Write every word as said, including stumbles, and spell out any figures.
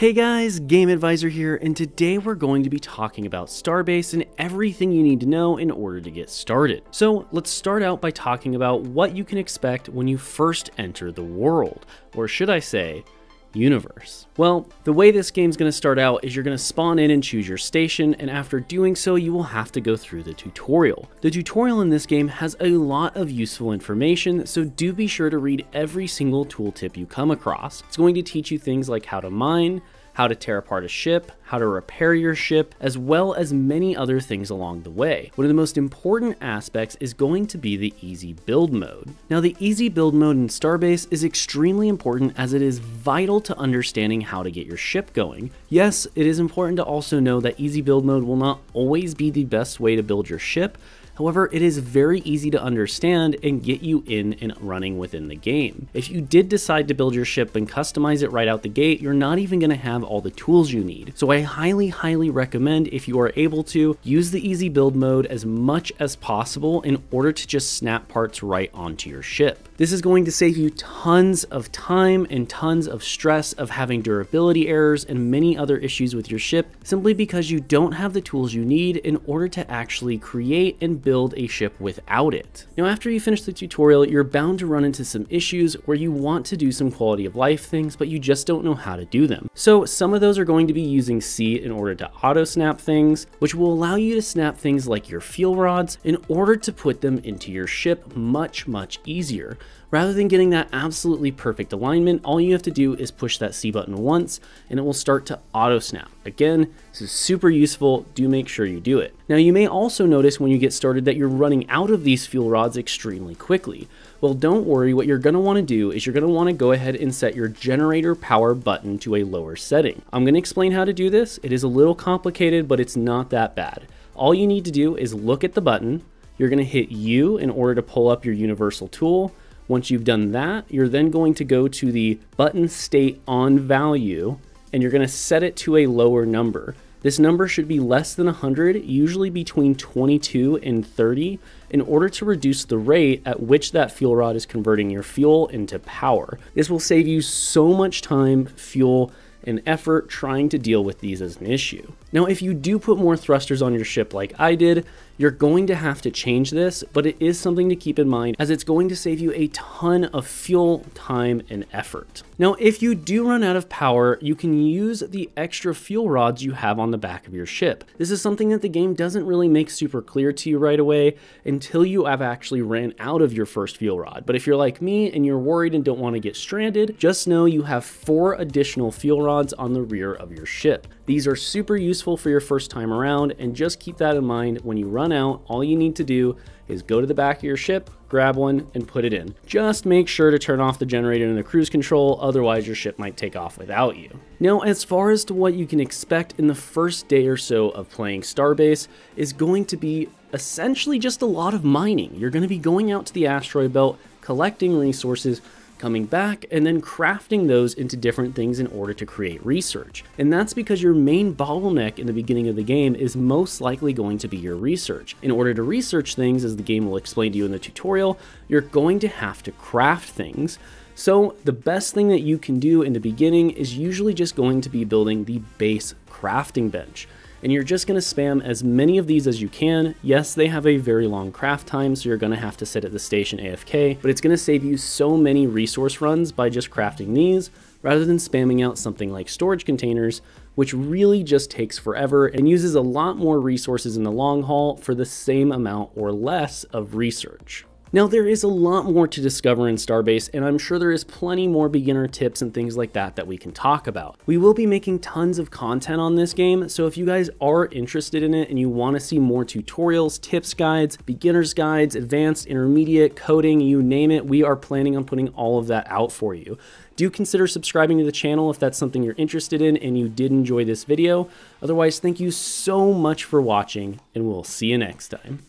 Hey guys, Game Advisor here, and today we're going to be talking about Starbase and everything you need to know in order to get started. So let's start out by talking about what you can expect when you first enter the world, or should I say, universe. Well, the way this game's going to start out is you're going to spawn in and choose your station, and after doing so you will have to go through the tutorial. The tutorial in this game has a lot of useful information, so do be sure to read every single tooltip you come across. It's going to teach you things like how to mine, how to tear apart a ship, how to repair your ship, as well as many other things along the way. One of the most important aspects is going to be the easy build mode. Now, the easy build mode in Starbase is extremely important as it is vital to understanding how to get your ship going. Yes, it is important to also know that easy build mode will not always be the best way to build your ship. However, it is very easy to understand and get you in and running within the game. If you did decide to build your ship and customize it right out the gate, you're not even going to have all the tools you need. So I highly, highly recommend, if you are able to, use the easy build mode as much as possible in order to just snap parts right onto your ship. This is going to save you tons of time and tons of stress of having durability errors and many other issues with your ship, simply because you don't have the tools you need in order to actually create and build build a ship without it. Now, after you finish the tutorial, you're bound to run into some issues where you want to do some quality of life things, but you just don't know how to do them. So some of those are going to be using C in order to auto snap things, which will allow you to snap things like your fuel rods in order to put them into your ship much, much easier. Rather than getting that absolutely perfect alignment, all you have to do is push that C button once and it will start to auto snap. Again, this is super useful. Do make sure you do it. Now, you may also notice when you get started that you're running out of these fuel rods extremely quickly. Well, don't worry, what you're going to want to do is you're going to want to go ahead and set your generator power button to a lower setting. I'm going to explain how to do this. It is a little complicated, but it's not that bad. All you need to do is look at the button. You're going to hit U in order to pull up your universal tool. Once you've done that, you're then going to go to the button state on value, and you're going to set it to a lower number. This number should be less than one hundred, usually between twenty-two and thirty, in order to reduce the rate at which that fuel rod is converting your fuel into power. This will save you so much time, fuel, and effort trying to deal with these as an issue. Now, if you do put more thrusters on your ship like I did, you're going to have to change this, but it is something to keep in mind as it's going to save you a ton of fuel, time, and effort. Now, if you do run out of power, you can use the extra fuel rods you have on the back of your ship. This is something that the game doesn't really make super clear to you right away until you have actually ran out of your first fuel rod. But if you're like me and you're worried and don't want to get stranded, just know you have four additional fuel rods on the rear of your ship. These are super useful for your first time around, and just keep that in mind. When you run out, all you need to do is go to the back of your ship, grab one, and put it in. Just make sure to turn off the generator and the cruise control, otherwise your ship might take off without you. Now, as far as to what you can expect in the first day or so of playing Starbase is going to be essentially just a lot of mining. You're going to be going out to the asteroid belt, collecting resources, coming back, and then crafting those into different things in order to create research. And that's because your main bottleneck in the beginning of the game is most likely going to be your research. In order to research things, as the game will explain to you in the tutorial, you're going to have to craft things. So the best thing that you can do in the beginning is usually just going to be building the base crafting bench. And you're just going to spam as many of these as you can. Yes, they have a very long craft time, so you're going to have to sit at the station A F K, but it's going to save you so many resource runs by just crafting these, rather than spamming out something like storage containers, which really just takes forever and uses a lot more resources in the long haul for the same amount or less of research. Now, there is a lot more to discover in Starbase, and I'm sure there is plenty more beginner tips and things like that that we can talk about. We will be making tons of content on this game, so if you guys are interested in it and you want to see more tutorials, tips, guides, beginner's guides, advanced, intermediate, coding, you name it, we are planning on putting all of that out for you. Do consider subscribing to the channel if that's something you're interested in and you did enjoy this video. Otherwise, thank you so much for watching, and we'll see you next time.